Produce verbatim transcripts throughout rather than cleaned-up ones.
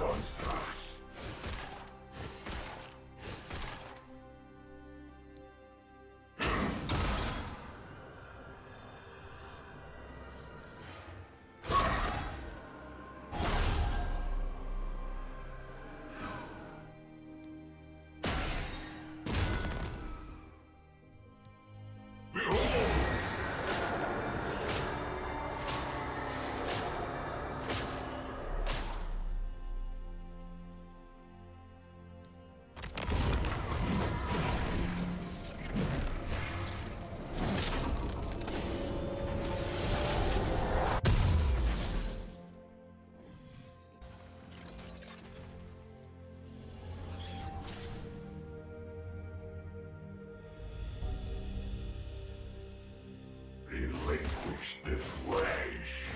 Constructs. Relinquish the flesh.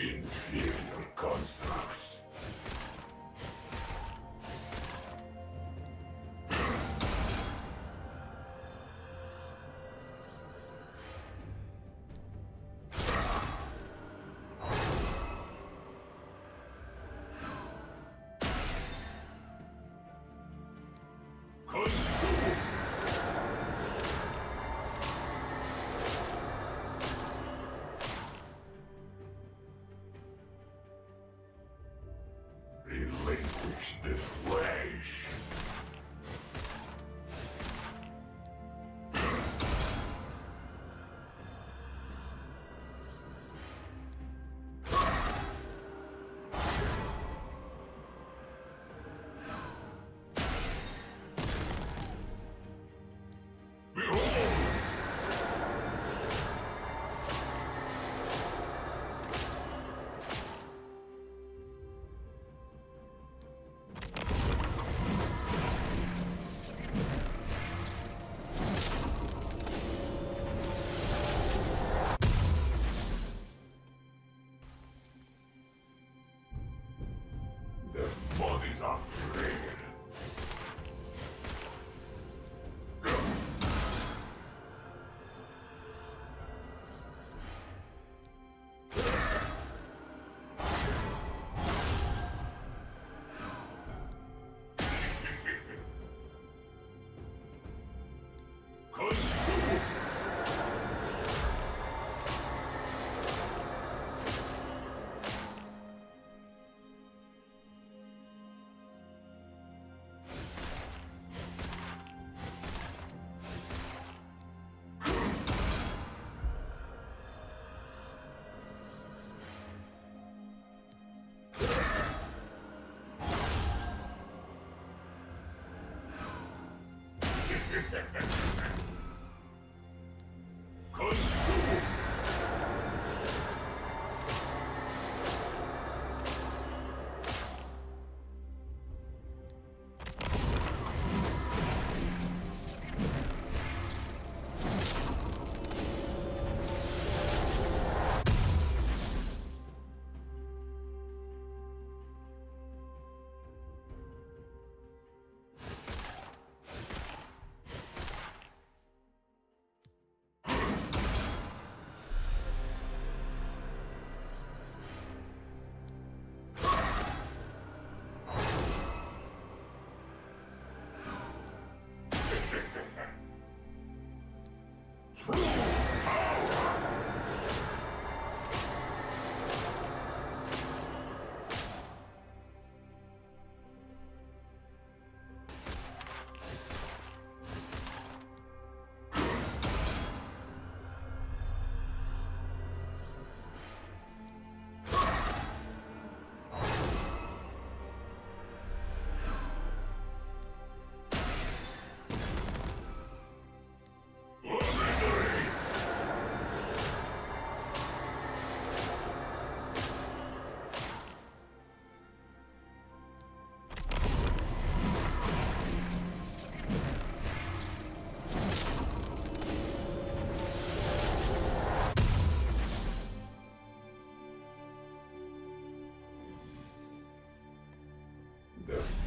Inferior constructs.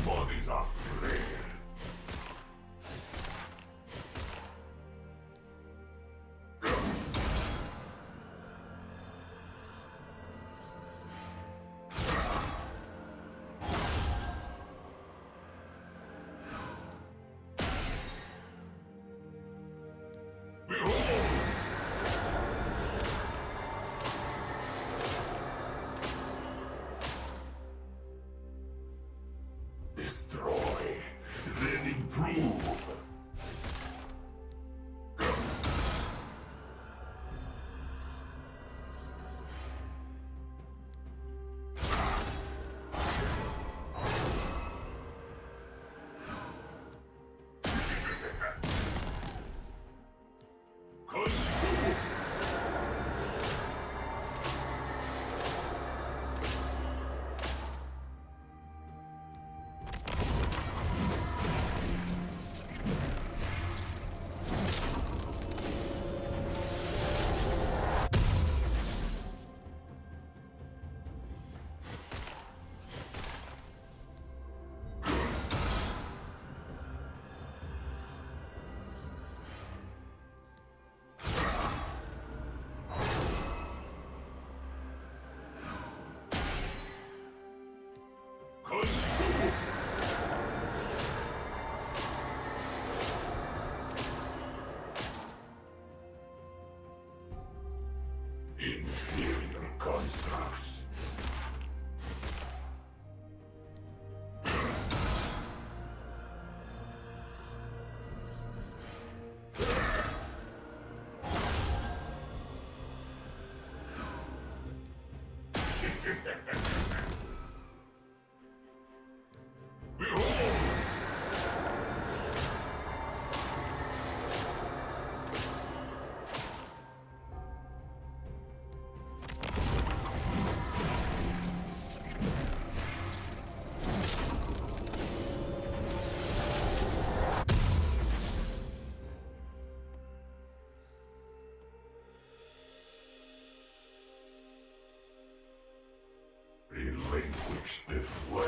Bodies are frail. Inferior constructs. Language before.